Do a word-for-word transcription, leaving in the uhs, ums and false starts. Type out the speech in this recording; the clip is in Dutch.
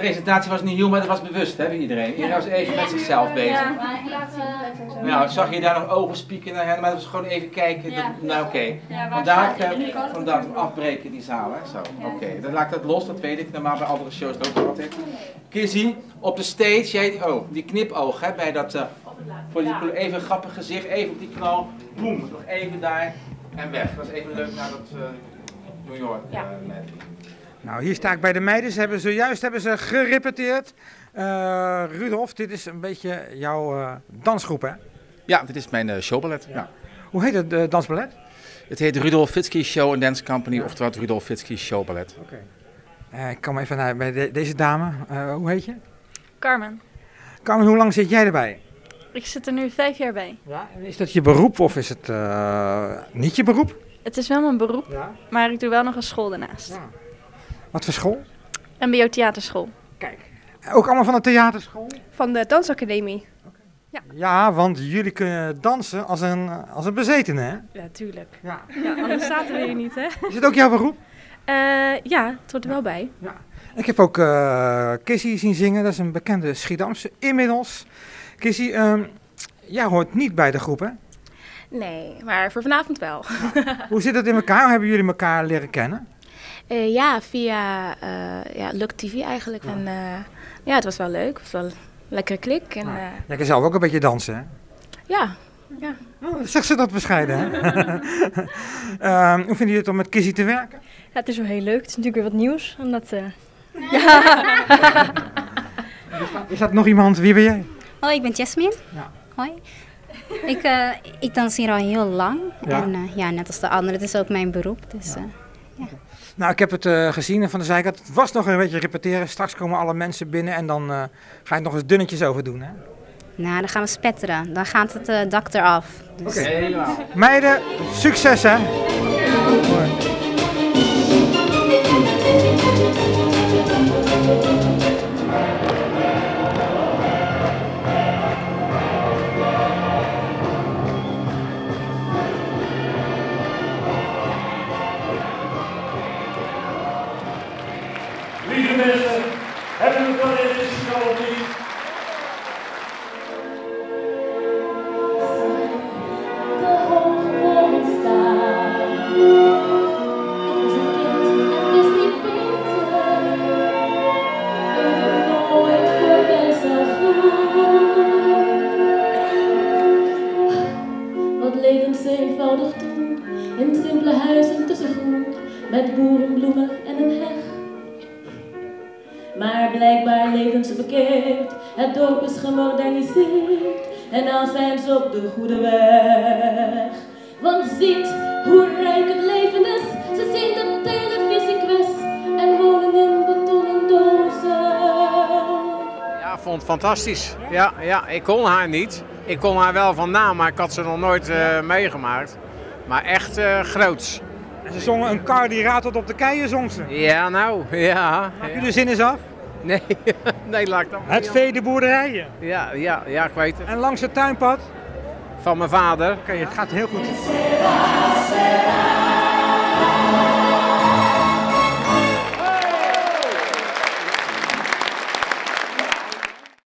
presentatie was niet heel, maar dat was bewust, hè, bij iedereen. Iedereen was even met zichzelf bezig. Ja, nou, zag je daar nog ogen spieken naar hen, maar dat was gewoon even kijken. Dat, nou, oké. Okay. Vandaar vandaar afbreken die zaal, hè, zo. Oké, okay. Dan laat ik dat los, dat weet ik. Normaal bij andere shows ook nog altijd. Kizzy, op de stage, jij, oh, die knipoog, hè, bij dat, uh, voor die, even een grappig gezicht, even op die knal, boem, nog even daar en weg. Dat is even leuk naar dat uh, New York. Uh, met. Nou, hier sta ik bij de meiden. Ze hebben zojuist hebben ze gerepeteerd. Uh, Rudolf, dit is een beetje jouw uh, dansgroep, hè? Ja, dit is mijn uh, showballet. Ja. Ja. Hoe heet het uh, dansballet? Het heet Rudolf Fitski's Show and Dance Company, ja. Oftewel Rudolf Fitski's Showballet. Oké. Okay. Uh, ik kom even naar bij de, deze dame. Uh, hoe heet je? Carmen. Carmen, hoe lang zit jij erbij? Ik zit er nu vijf jaar bij. Ja, en is dat je beroep of is het uh, niet je beroep? Het is wel mijn beroep, ja. Maar ik doe wel nog een school daarnaast. Ja. Wat voor school? M B O theaterschool. Kijk, ook allemaal van de theaterschool? Van de dansacademie. Okay. Ja. Ja, want jullie kunnen dansen als een, als een bezetene, hè? Ja, tuurlijk. Ja, ja anders zaten we hier niet, hè? Is het ook jouw beroep? Uh, ja, het hoort er ja. wel bij. Ja. Ik heb ook uh, Kizzy zien zingen, dat is een bekende Schiedamse inmiddels. Kizzy, um, jij hoort niet bij de groep, hè? Nee, maar voor vanavond wel. Ja. Hoe zit dat in elkaar? Hoe hebben jullie elkaar leren kennen? Uh, ja, via uh, ja, Look T V eigenlijk. Ja. En, uh, ja, het was wel leuk. Het was wel een lekkere klik. En, ja. uh, Jij kan zelf ook een beetje dansen, hè? Ja. Ja. Oh, zegt ze dat bescheiden, hè? uh, hoe vinden jullie het om met Kizzy te werken? Ja, het is wel heel leuk. Het is natuurlijk weer wat nieuws. Omdat, uh... ja. Is dat nog iemand? Wie ben jij? Hoi, ik ben Jasmin. Ja. Hoi. Ik, uh, ik dans hier al heel lang. Ja. En uh, ja, net als de anderen. Het is ook mijn beroep. Dus, ja. Uh, ja. Nou, ik heb het uh, gezien van de zijkant. Het was nog een beetje repeteren. Straks komen alle mensen binnen en dan uh, ga je het nog eens dunnetjes over doen, hè? Nou, dan gaan we spetteren. Dan gaat het uh, dak eraf. Dus. Oké. Okay. Wow. Meiden, succes, hè? Ja. Lieve mensen, hebben we het wel in deze show of niet? Wat levens eenvoudig doen, in simpele huizen tussen groen, met boerenbloemen en een heg. Maar blijkbaar leven ze verkeerd, het dorp is gemoderniseerd en dan zijn ze op de goede weg. Want ziet hoe rijk het leven is, ze zien de televisiequiz en wonen in betonnen dozen. Ja, ik vond het fantastisch. Ja, ja, ik kon haar niet. Ik kon haar wel van naam, maar ik had ze nog nooit uh, meegemaakt. Maar echt uh, groots. Ze zongen een kar die ratelt op de keien, zong ze. Ja, nou, ja. Maak jullie de zin eens af? Nee, nee, laat ik dat niet. Het vee de boerderijen. Ja, ja, ja, ik weet het. En langs het tuinpad? Van mijn vader. Oké, okay, het gaat heel goed.